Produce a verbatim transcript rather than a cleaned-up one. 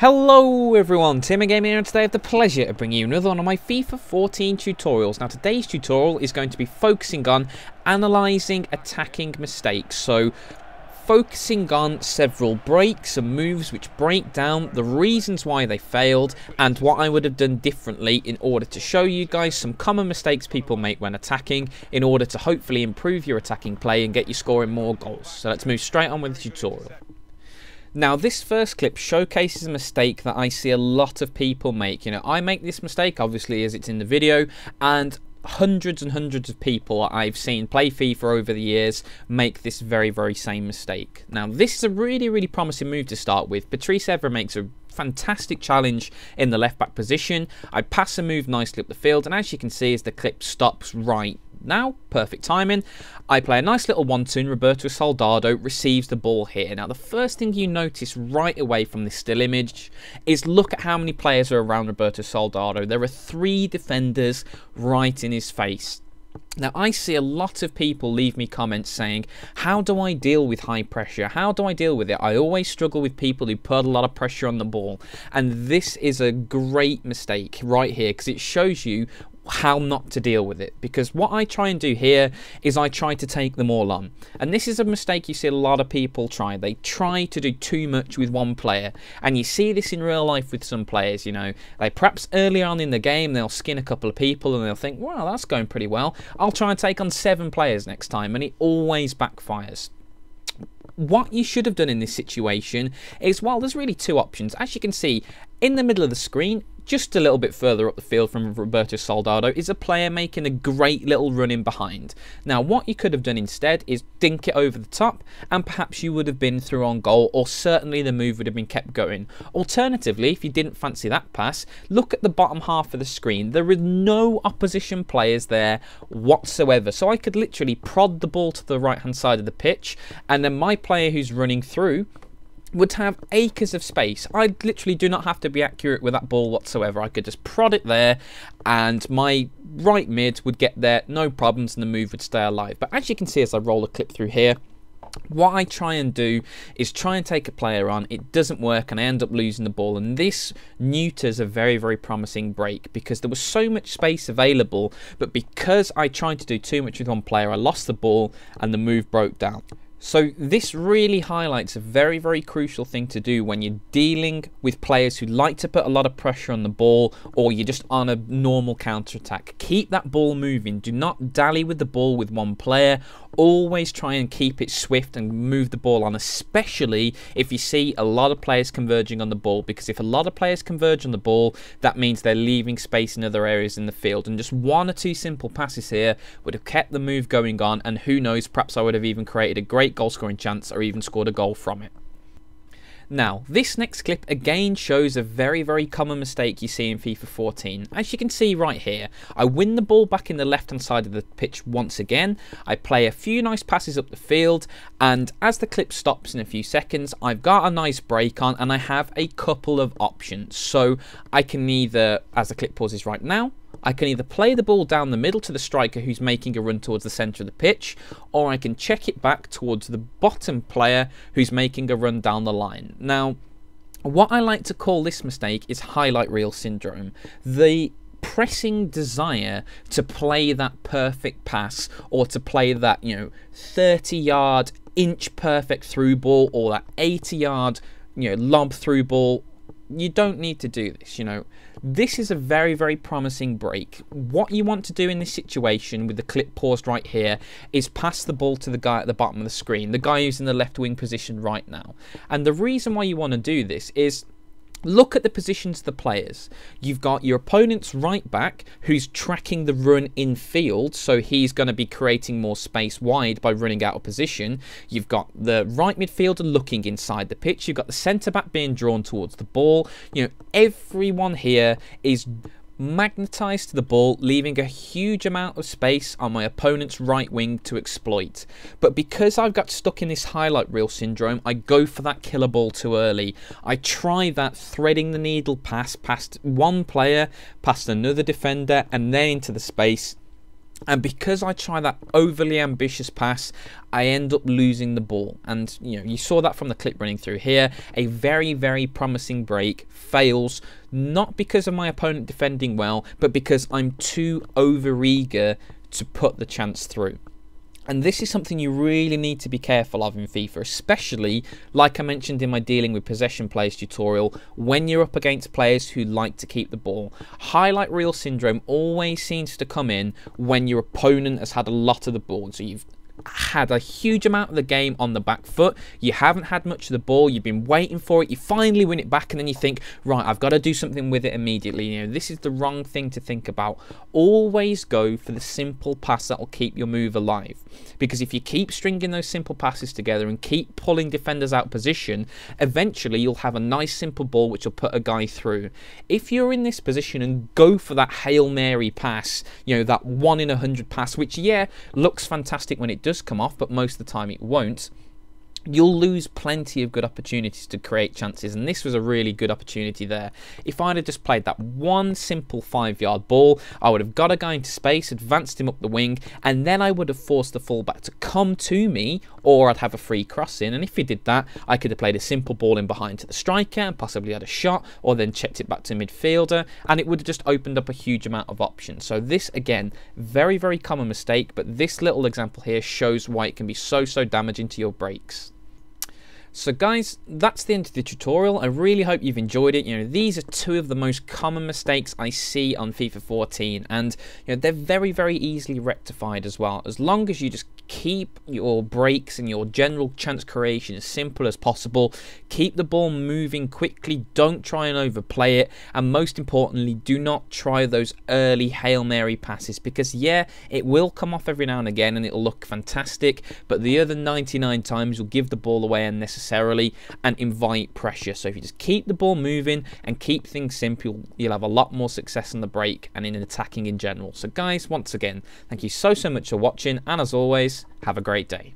Hello everyone, Tim and Gaming here, and today I have the pleasure of bringing you another one of my FIFA fourteen tutorials. Now today's tutorial is going to be focusing on analysing attacking mistakes, so focusing on several breaks and moves which break down, the reasons why they failed, and what I would have done differently in order to show you guys some common mistakes people make when attacking in order to hopefully improve your attacking play and get you scoring more goals. So let's move straight on with the tutorial. Now this first clip showcases a mistake that I see a lot of people make. You know, I make this mistake obviously as it's in the video, and hundreds and hundreds of people I've seen play FIFA over the years make this very very same mistake. Now this is a really really promising move to start with. Patrice Evra makes a fantastic challenge in the left back position. I pass a move nicely up the field, and as you can see as the clip stops right now, perfect timing, I play a nice little one two, Roberto Soldado receives the ball here. Now the first thing you notice right away from this still image is look at how many players are around Roberto Soldado. There are three defenders right in his face. Now I see a lot of people leave me comments saying, how do I deal with high pressure? How do I deal with it? I always struggle with people who put a lot of pressure on the ball. And this is a great mistake right here, because it shows you how not to deal with it, because what I try and do here is I try to take them all on, and this is a mistake you see a lot of people try. They try to do too much with one player, and you see this in real life with some players. You know, they perhaps earlier on in the game they'll skin a couple of people and they'll think, wow, that's going pretty well, I'll try and take on seven players next time, and it always backfires. What you should have done in this situation is, well, there's really two options. As you can see in the middle of the screen, just a little bit further up the field from Roberto Soldado, is a player making a great little run in behind. Now what you could have done instead is dink it over the top, and perhaps you would have been through on goal, or certainly the move would have been kept going. Alternatively, if you didn't fancy that pass, look at the bottom half of the screen. There is no opposition players there whatsoever, so I could literally prod the ball to the right hand side of the pitch, and then my player who's running through would have acres of space. I literally do not have to be accurate with that ball whatsoever. I could just prod it there, and my right mid would get there, no problems, and the move would stay alive. But as you can see as I roll a clip through here, what I try and do is try and take a player on, it doesn't work, and I end up losing the ball. And this neuters a very very promising break, because there was so much space available, but because I tried to do too much with one player, I lost the ball and the move broke down. So this really highlights a very, very crucial thing to do when you're dealing with players who like to put a lot of pressure on the ball, or you're just on a normal counter-attack. Keep that ball moving. Do not dally with the ball with one player. Always try and keep it swift and move the ball on, especially if you see a lot of players converging on the ball, because if a lot of players converge on the ball, that means they're leaving space in other areas in the field. And just one or two simple passes here would have kept the move going on, and who knows, perhaps I would have even created a great goal scoring chance, or even scored a goal from it. Now this next clip again shows a very very common mistake you see in FIFA fourteen. As you can see right here, I win the ball back in the left hand side of the pitch once again, I play a few nice passes up the field, and as the clip stops in a few seconds, I've got a nice break on, and I have a couple of options. So I can either, as the clip pauses right now, I can either play the ball down the middle to the striker who's making a run towards the centre of the pitch, or I can check it back towards the bottom player who's making a run down the line. Now, what I like to call this mistake is highlight reel syndrome. The pressing desire to play that perfect pass, or to play that, you know, thirty yard inch perfect through ball, or that eighty yard, you know, lob through ball. You don't need to do this. You know, this is a very very promising break. What you want to do in this situation, with the clip paused right here, is pass the ball to the guy at the bottom of the screen, the guy who's in the left wing position right now. And the reason why you want to do this is, look at the positions of the players. You've got your opponent's right back who's tracking the run in field, so he's going to be creating more space wide by running out of position. You've got the right midfielder looking inside the pitch. You've got the centre back being drawn towards the ball. You know, everyone here is magnetized to the ball, leaving a huge amount of space on my opponent's right wing to exploit. But because I've got stuck in this highlight reel syndrome, I go for that killer ball too early. I try that threading the needle pass past one player, past another defender, and then into the space. And because I try that overly ambitious pass, I end up losing the ball. And, you know, you saw that from the clip running through here. A very, very promising break fails, not because of my opponent defending well, but because I'm too over-eager to put the chance through. And this is something you really need to be careful of in FIFA, especially, like I mentioned in my dealing with possession players tutorial, when you're up against players who like to keep the ball. Highlight reel syndrome always seems to come in when your opponent has had a lot of the ball. So you've had a huge amount of the game on the back foot, you haven't had much of the ball, you've been waiting for it, you finally win it back, and then you think, right, I've got to do something with it immediately. You know, this is the wrong thing to think about. Always go for the simple pass that will keep your move alive, because if you keep stringing those simple passes together and keep pulling defenders out position, eventually you'll have a nice simple ball which will put a guy through. If you're in this position and go for that Hail Mary pass, you know, that one in a hundred pass, which, yeah, looks fantastic when it does come off, but most of the time it won't, you'll lose plenty of good opportunities to create chances. And this was a really good opportunity there. If I'd have just played that one simple five yard ball, I would have got a guy into space, advanced him up the wing, and then I would have forced the fullback to come to me, or I'd have a free cross in. And if he did that, I could have played a simple ball in behind to the striker and possibly had a shot, or then checked it back to midfielder, and it would have just opened up a huge amount of options. So this, again, very, very common mistake, but this little example here shows why it can be so, so damaging to your breaks. So guys, that's the end of the tutorial. I really hope you've enjoyed it. You know, these are two of the most common mistakes I see on FIFA fourteen, and you know, they're very, very easily rectified as well. As long as you just keep your breaks and your general chance creation as simple as possible, keep the ball moving quickly, don't try and overplay it, and most importantly, do not try those early Hail Mary passes, because yeah, it will come off every now and again and it'll look fantastic, but the other ninety-nine times you'll give the ball away unnecessarily necessarily and invite pressure. So if you just keep the ball moving and keep things simple, you'll have a lot more success on the break and in attacking in general. So guys, once again, thank you so so much for watching, and as always, have a great day.